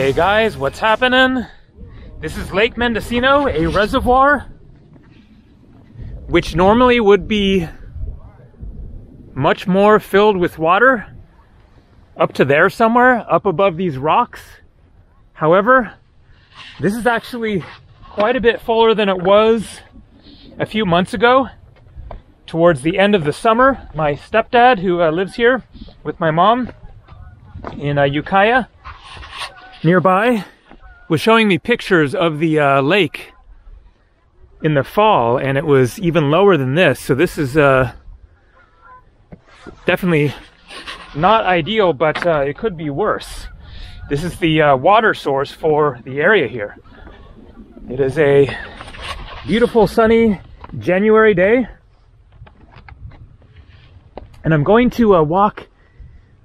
Hey guys, what's happening? This is Lake Mendocino, a reservoir which normally would be much more filled with water up to there somewhere, up above these rocks. However, this is actually quite a bit fuller than it was a few months ago. Towards the end of the summer, my stepdad, who lives here with my mom in Ukiah nearby, was showing me pictures of the lake in the fall, and it was even lower than this. So this is definitely not ideal, but it could be worse. This is the water source for the area here. It is a beautiful sunny January day, and I'm going to walk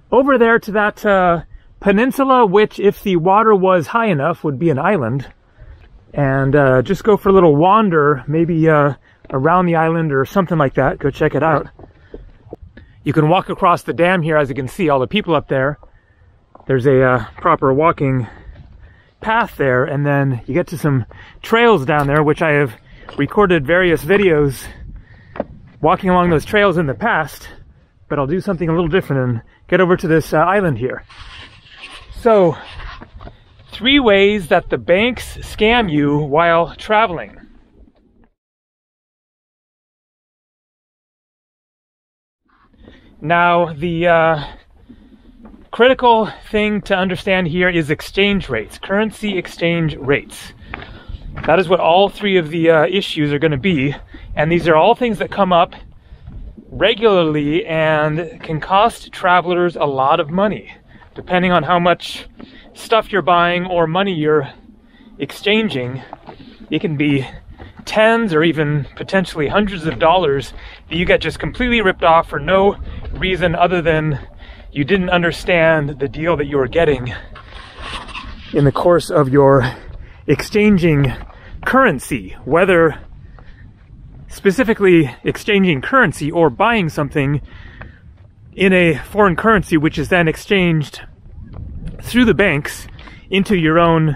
over there to that peninsula, which if the water was high enough would be an island, and just go for a little wander, maybe around the island or something like that. Go check it out. You can walk across the dam here, as you can see all the people up there. There's a proper walking path there, and then you get to some trails down there, which I have recorded various videos walking along those trails in the past, but I'll do something a little different and get over to this island here. So, 3 ways that the banks scam you while traveling. Now, the critical thing to understand here is exchange rates, currency exchange rates. That is what all 3 of the issues are going to be, and these are all things that come up regularly and can cost travelers a lot of money, depending on how much stuff you're buying or money you're exchanging. It can be tens or even potentially hundreds of dollars that you get just completely ripped off for no reason other than you didn't understand the deal that you were getting in the course of your exchanging currency, whether specifically exchanging currency or buying something in a foreign currency, which is then exchanged through the banks into your own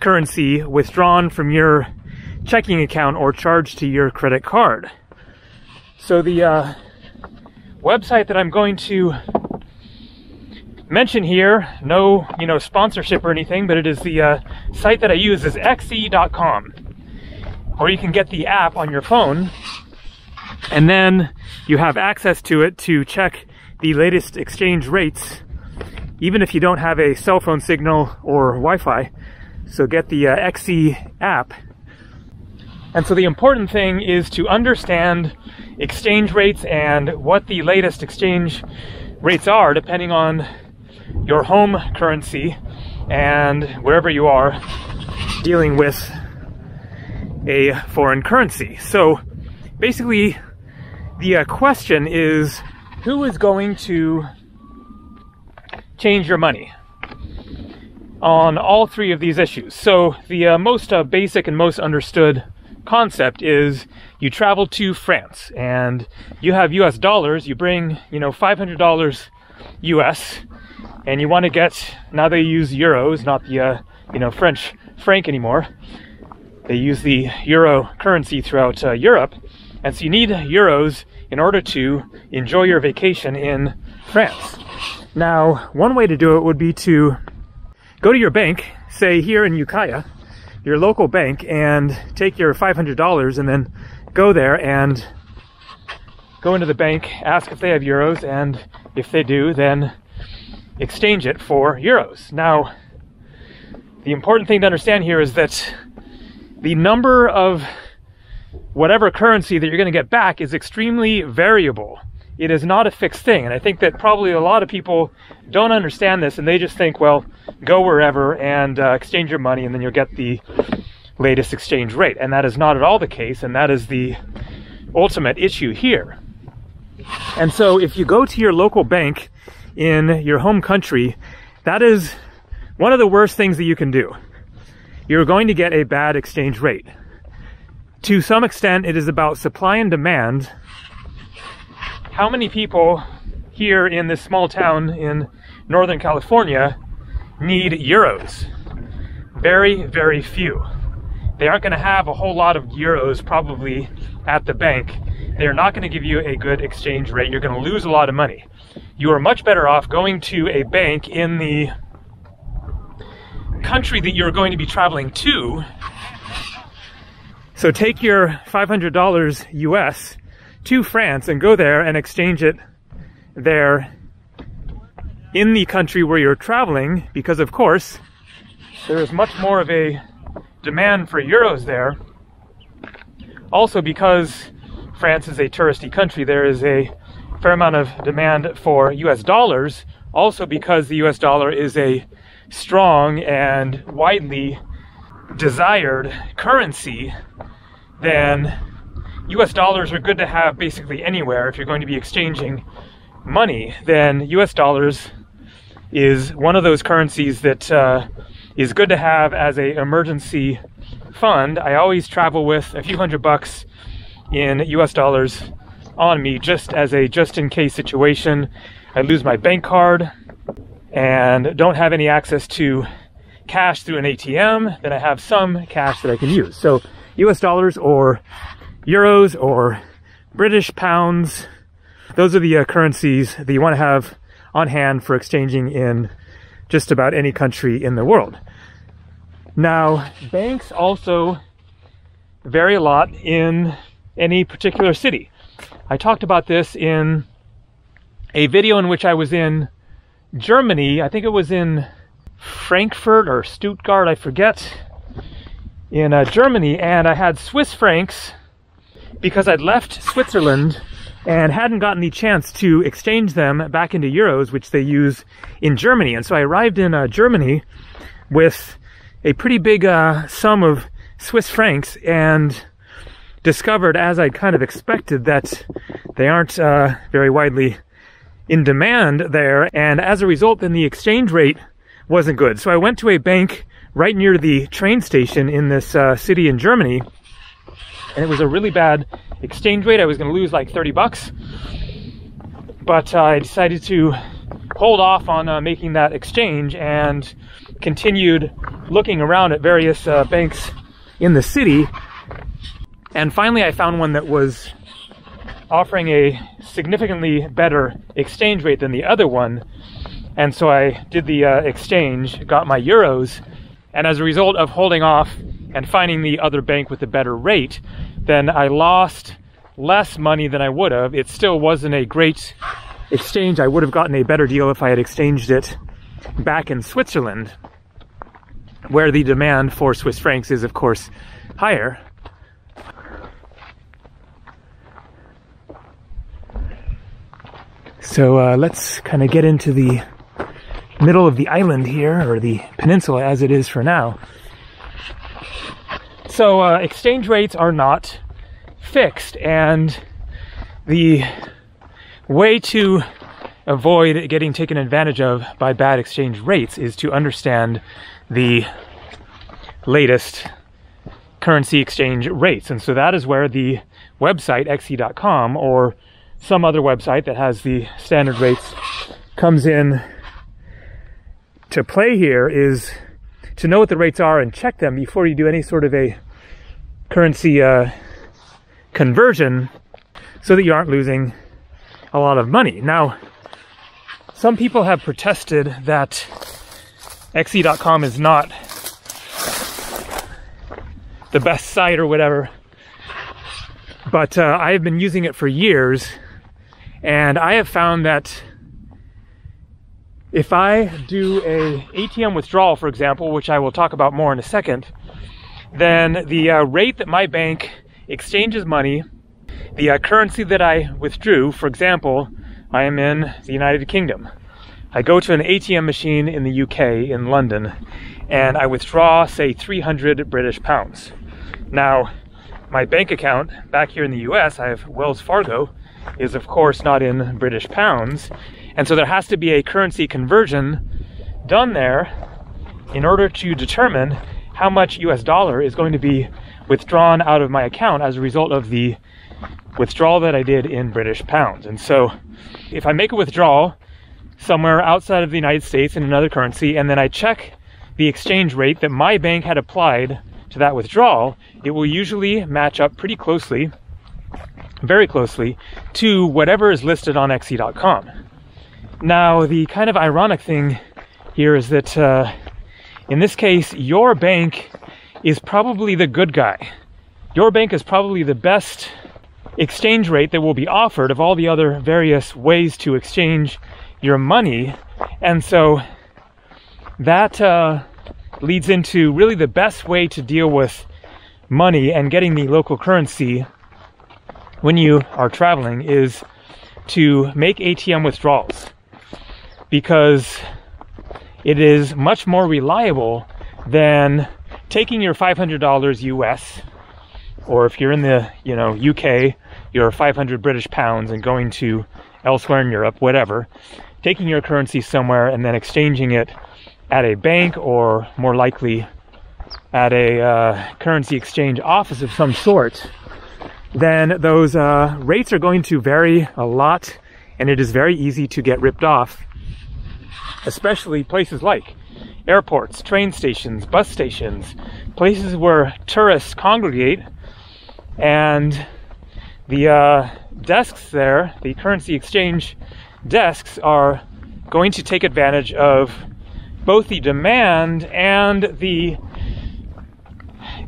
currency, withdrawn from your checking account or charged to your credit card. So the website that I'm going to mention here, no sponsorship or anything, but it is the site that I use is xe.com, or you can get the app on your phone, and then you have access to it to check the latest exchange rates, even if you don't have a cell phone signal or Wi-Fi. So get the xe app. And so the important thing is to understand exchange rates and what the latest exchange rates are, depending on your home currency and wherever you are dealing with a foreign currency. So basically, the question is, who is going to change your money on all 3 of these issues? So the most basic and most understood concept is you travel to France and you have US dollars, you bring, $500 US, and you want to get, now they use euros, not the, French franc anymore. They use the euro currency throughout Europe. And so you need euros in order to enjoy your vacation in France. Now, one way to do it would be to go to your bank, say here in Ukiah, your local bank, and take your $500 and then go there and go into the bank, ask if they have euros, and if they do, then exchange it for euros. Now, the important thing to understand here is that the number of whatever currency that you're going to get back is extremely variable. It is not a fixed thing, and I think that probably a lot of people don't understand this, and they just think, well, go wherever and exchange your money, and then you'll get the latest exchange rate. And that is not at all the case, and that is the ultimate issue here. And so if you go to your local bank in your home country, that is one of the worst things that you can do. You're going to get a bad exchange rate. To some extent, it is about supply and demand. How many people here in this small town in Northern California need euros? very, very few. They aren't going to have a whole lot of euros probably at the bank. They're not going to give you a good exchange rate. You're going to lose a lot of money. You are much better off going to a bank in the country that you're going to be traveling to. So take your $500 US to France and go there and exchange it there in the country where you're traveling, because of course there is much more of a demand for euros there. Also, because France is a touristy country, there is a fair amount of demand for US dollars, also because the US dollar is a strong and widely desired currency. Then US dollars are good to have basically anywhere. If you're going to be exchanging money, then US dollars is one of those currencies that is good to have as an emergency fund. I always travel with a few $100 in US dollars on me, just as a just-in-case situation. I lose my bank card and don't have any access to cash through an ATM, then I have some cash that I can use. So US dollars or euros or British pounds, those are the currencies that you want to have on hand for exchanging in just about any country in the world. Now, banks also vary a lot in any particular city. I talked about this in a video in which I was in Germany. I think it was in Frankfurt or Stuttgart, I forget, in Germany, and I had Swiss francs because I'd left Switzerland and hadn't gotten the chance to exchange them back into euros, which they use in Germany. And so I arrived in Germany with a pretty big sum of Swiss francs and discovered, as I'd kind of expected, that they aren't very widely in demand there. And as a result, then the exchange rate wasn't good. So I went to a bank right near the train station in this city in Germany, and it was a really bad exchange rate. I was going to lose like $30, but I decided to hold off on making that exchange and continued looking around at various banks in the city. And finally I found one that was offering a significantly better exchange rate than the other one. And so I did the exchange, got my euros, and as a result of holding off and finding the other bank with a better rate, then I lost less money than I would have. It still wasn't a great exchange. I would have gotten a better deal if I had exchanged it back in Switzerland, where the demand for Swiss francs is, of course, higher. So let's kind of get into the middle of the island here, or the peninsula as it is for now. So exchange rates are not fixed, and the way to avoid getting taken advantage of by bad exchange rates is to understand the latest currency exchange rates. And so that is where the website xe.com, or some other website that has the standard rates, comes in to play. Here is to know what the rates are and check them before you do any sort of a currency conversion, so that you aren't losing a lot of money. Now, some people have protested that xe.com is not the best site or whatever, but I've been using it for years, and I have found that if I do a ATM withdrawal, for example, which I will talk about more in a second, then the rate that my bank exchanges money, the currency that I withdrew, for example, I am in the United Kingdom. I go to an ATM machine in the UK, in London, and I withdraw, say, 300 British pounds. Now, my bank account back here in the US, I have Wells Fargo, is of course not in British pounds. And so there has to be a currency conversion done there in order to determine how much US dollar is going to be withdrawn out of my account as a result of the withdrawal that I did in British pounds. And so if I make a withdrawal somewhere outside of the United States in another currency, and then I check the exchange rate that my bank had applied to that withdrawal, it will usually match up pretty closely, very closely, to whatever is listed on xe.com. Now, the kind of ironic thing here is that in this case, your bank is probably the good guy. Your bank is probably the best exchange rate that will be offered of all the other various ways to exchange your money. And so that leads into really the best way to deal with money and getting the local currency when you are traveling is to make ATM withdrawals, because it is much more reliable than taking your $500 US, or if you're in the UK, your 500 British pounds, and going to elsewhere in Europe, whatever, taking your currency somewhere and then exchanging it at a bank, or more likely at a currency exchange office of some sort. Then those rates are going to vary a lot, and it is very easy to get ripped off, especially places like airports, train stations, bus stations, places where tourists congregate, and the desks there, the currency exchange desks, are going to take advantage of both the demand and the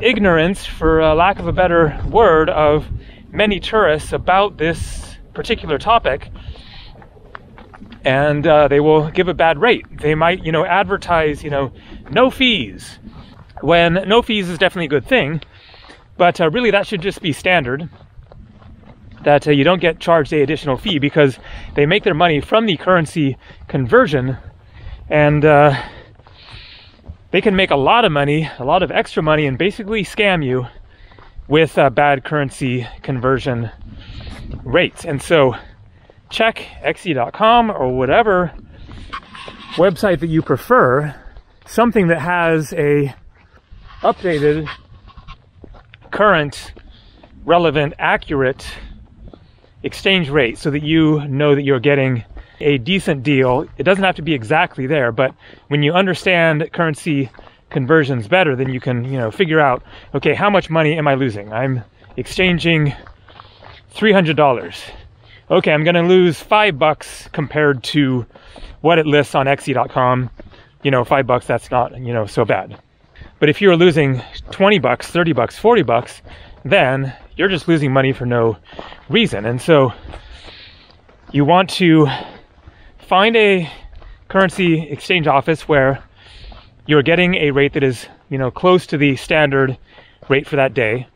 ignorance, for lack of a better word, of many tourists about this particular topic, and they will give a bad rate. They might, advertise, no fees, when no fees is definitely a good thing, but really that should just be standard, that you don't get charged an additional fee, because they make their money from the currency conversion, and they can make a lot of money, a lot of extra money, and basically scam you with bad currency conversion rates. And so check xe.com or whatever website that you prefer, something that has a updated, current, relevant, accurate exchange rate, so that you know that you're getting a decent deal. It doesn't have to be exactly there, but when you understand currency conversions better, then you can, figure out, okay, how much money am I losing? I'm exchanging $300. Okay, I'm gonna lose $5 compared to what it lists on xe.com. $5, that's not, so bad. But if you're losing $20, $30, $40, then you're just losing money for no reason. And so you want to find a currency exchange office where you're getting a rate that is, close to the standard rate for that day.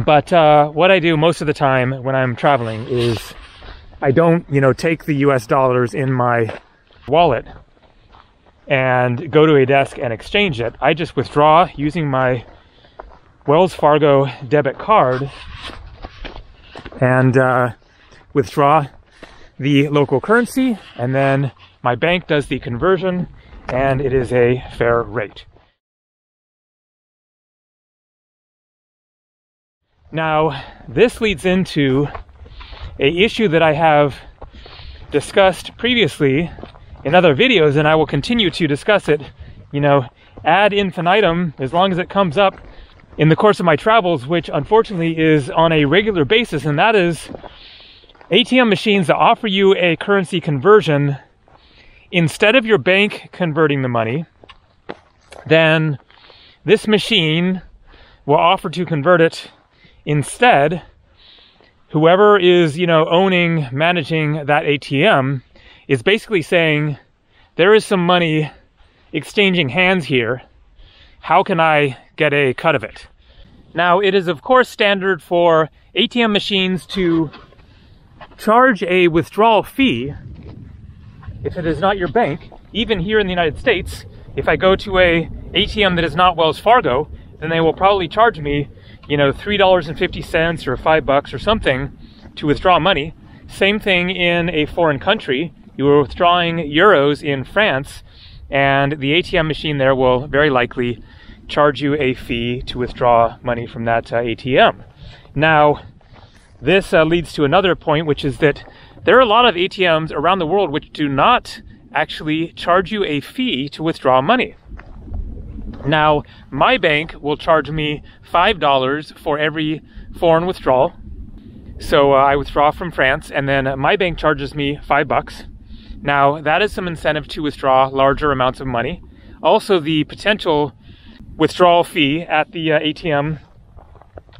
But what I do most of the time when I'm traveling is I don't, take the US dollars in my wallet and go to a desk and exchange it. I just withdraw using my Wells Fargo debit card and withdraw the local currency, and then my bank does the conversion, and it is a fair rate. Now, this leads into an issue that I have discussed previously in other videos, and I will continue to discuss it, ad infinitum, as long as it comes up in the course of my travels, which unfortunately is on a regular basis, and that is ATM machines that offer you a currency conversion instead of your bank converting the money. Then this machine will offer to convert it instead. Whoever is, owning, managing that ATM is basically saying, there is some money exchanging hands here. How can I get a cut of it? Now, it is of course standard for ATM machines to charge a withdrawal fee if it is not your bank. Even here in the United States, if I go to a ATM that is not Wells Fargo, then they will probably charge me, $3.50 or $5 or something to withdraw money. Same thing in a foreign country. You are withdrawing euros in France, and the ATM machine there will very likely charge you a fee to withdraw money from that ATM. Now, this leads to another point, which is that there are a lot of ATMs around the world which do not actually charge you a fee to withdraw money. Now, my bank will charge me $5 for every foreign withdrawal. So I withdraw from France, and then my bank charges me $5. Now, that is some incentive to withdraw larger amounts of money. Also, the potential withdrawal fee at the ATM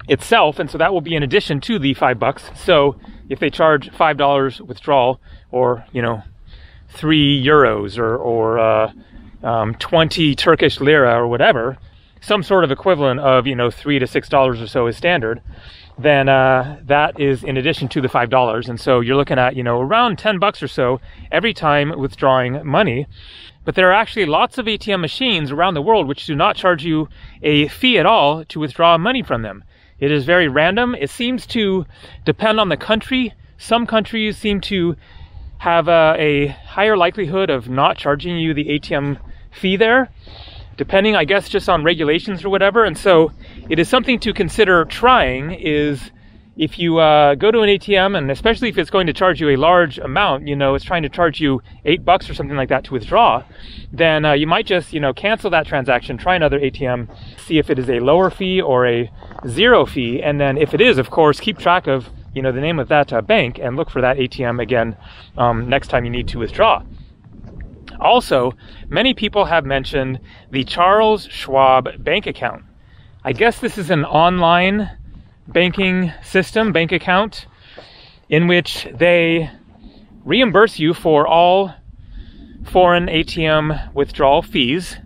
itself, and so that will be in addition to the $5. So if they charge $5 withdrawal, or, you know, €3 or 20 Turkish lira or whatever, some sort of equivalent of, you know, $3 to $6 or so is standard, then that is in addition to the $5. And so you're looking at, you know, around $10 or so every time withdrawing money. But there are actually lots of ATM machines around the world which do not charge you a fee at all to withdraw money from them. It is very random. It seems to depend on the country. Some countries seem to have a higher likelihood of not charging you the ATM fee there, depending, I guess, just on regulations or whatever. And so it is something to consider trying, is if you go to an ATM, and especially if it's going to charge you a large amount, you know, it's trying to charge you $8 or something like that to withdraw, then you might just, you know, cancel that transaction, try another ATM, see if it is a lower fee or a zero fee. And then if it is, of course, keep track of, you know, the name of that bank and look for that ATM again next time you need to withdraw. Also, many people have mentioned the Charles Schwab bank account. I guess this is an online banking system, bank account, in which they reimburse you for all foreign ATM withdrawal fees.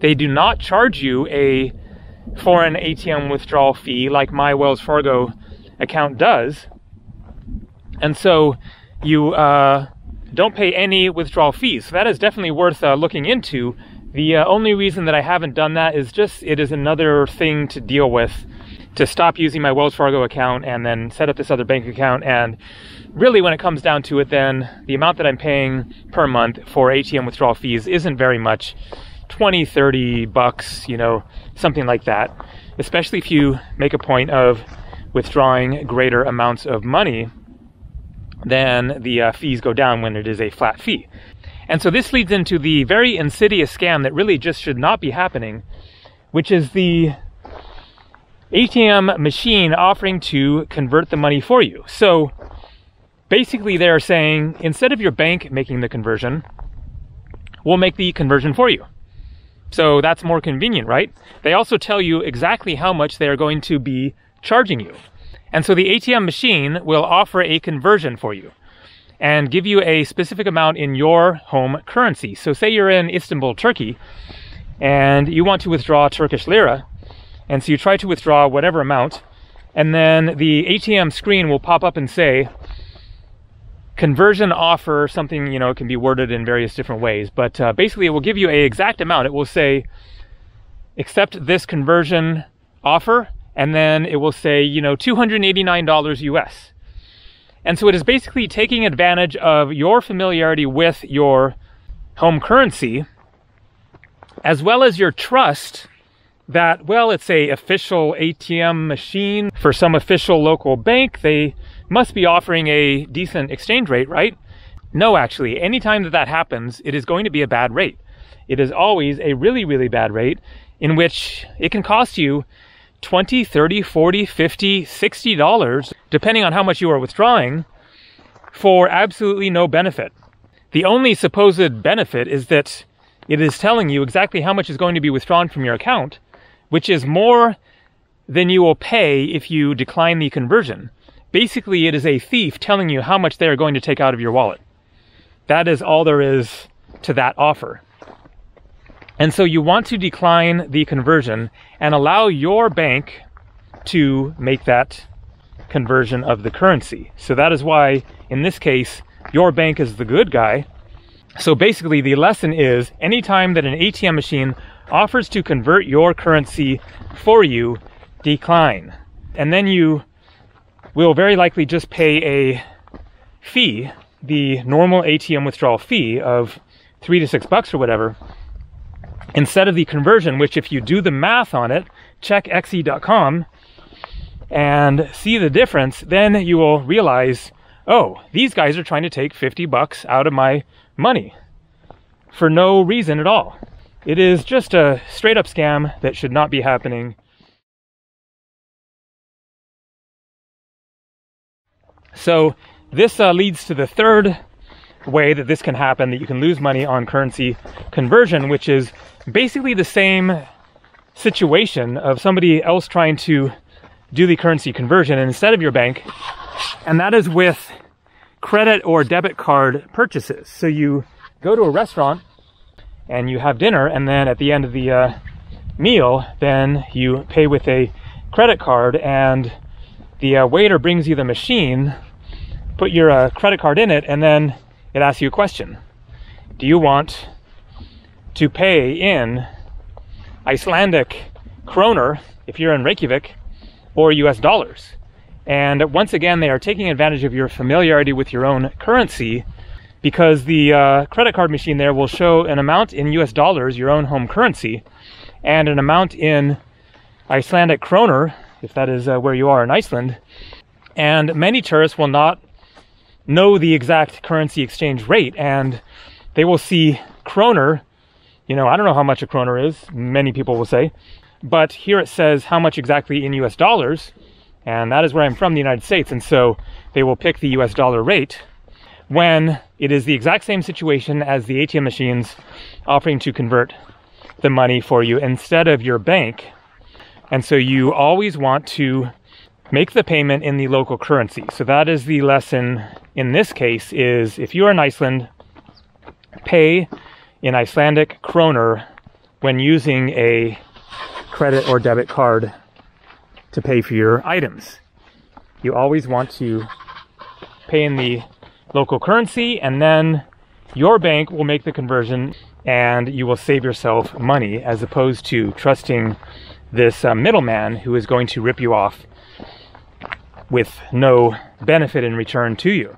They do not charge you a foreign ATM withdrawal fee like my Wells Fargo account does. And so you don't pay any withdrawal fees. So that is definitely worth looking into. The only reason that I haven't done that is just it is another thing to deal with, to stop using my Wells Fargo account and then set up this other bank account. And really, when it comes down to it, then the amount that I'm paying per month for ATM withdrawal fees isn't very much, 20, 30 bucks, you know, something like that, especially if you make a point of withdrawing greater amounts of money. Then the fees go down when it is a flat fee. And so this leads into the very insidious scam that really just should not be happening, which is the ATM machine offering to convert the money for you. So basically they're saying, instead of your bank making the conversion, we'll make the conversion for you. So that's more convenient, right? They also tell you exactly how much they are going to be charging you. And so the ATM machine will offer a conversion for you and give you a specific amount in your home currency. So say you're in Istanbul, Turkey, and you want to withdraw Turkish lira. And so you try to withdraw whatever amount, and then the ATM screen will pop up and say, conversion offer, something, you know, it can be worded in various different ways. But basically it will give you an exact amount. It will say, accept this conversion offer. And then it will say, you know, $289 US. And so it is basically taking advantage of your familiarity with your home currency, as well as your trust that, well, it's a official ATM machine for some official local bank. They must be offering a decent exchange rate, right? No, actually, anytime that that happens, it is going to be a bad rate. It is always a really, really bad rate, in which it can cost you $20, $30, $40, $50, $60, depending on how much you are withdrawing, for absolutely no benefit. The only supposed benefit is that it is telling you exactly how much is going to be withdrawn from your account, which is more than you will pay if you decline the conversion. Basically, it is a thief telling you how much they are going to take out of your wallet. That is all there is to that offer. And so you want to decline the conversion and allow your bank to make that conversion of the currency. So that is why, in this case, your bank is the good guy. So basically the lesson is, anytime that an ATM machine offers to convert your currency for you, decline. And then you will very likely just pay a fee, the normal ATM withdrawal fee of $3 to $6 or whatever, instead of the conversion, which, if you do the math on it, check xe.com and see the difference, then you will realize, oh, these guys are trying to take $50 out of my money for no reason at all. It is just a straight up scam that should not be happening. So this leads to the third way that this can happen, that you can lose money on currency conversion, which is basically the same situation of somebody else trying to do the currency conversion instead of your bank, and that is with credit or debit card purchases. So you go to a restaurant and you have dinner, and then at the end of the meal, then you pay with a credit card, and the waiter brings you the machine, put your credit card in it, and then it asks you a question. Do you want to pay in Icelandic kroner if you're in Reykjavik, or US dollars? And once again, they are taking advantage of your familiarity with your own currency, because the credit card machine there will show an amount in US dollars, your own home currency, and an amount in Icelandic kroner, if that is where you are in Iceland. And many tourists will not know the exact currency exchange rate, and they will see kroner, you know, I don't know how much a kroner is, many people will say, but here it says how much exactly in US dollars, and that is where I'm from, the United States, and so they will pick the US dollar rate when it is the exact same situation as the ATM machines offering to convert the money for you instead of your bank. And so you always want to make the payment in the local currency. So that is the lesson in this case, is if you are in Iceland, pay in Icelandic kroner when using a credit or debit card to pay for your items. You always want to pay in the local currency, and then your bank will make the conversion and you will save yourself money, as opposed to trusting this middleman who is going to rip you off with no benefit in return to you.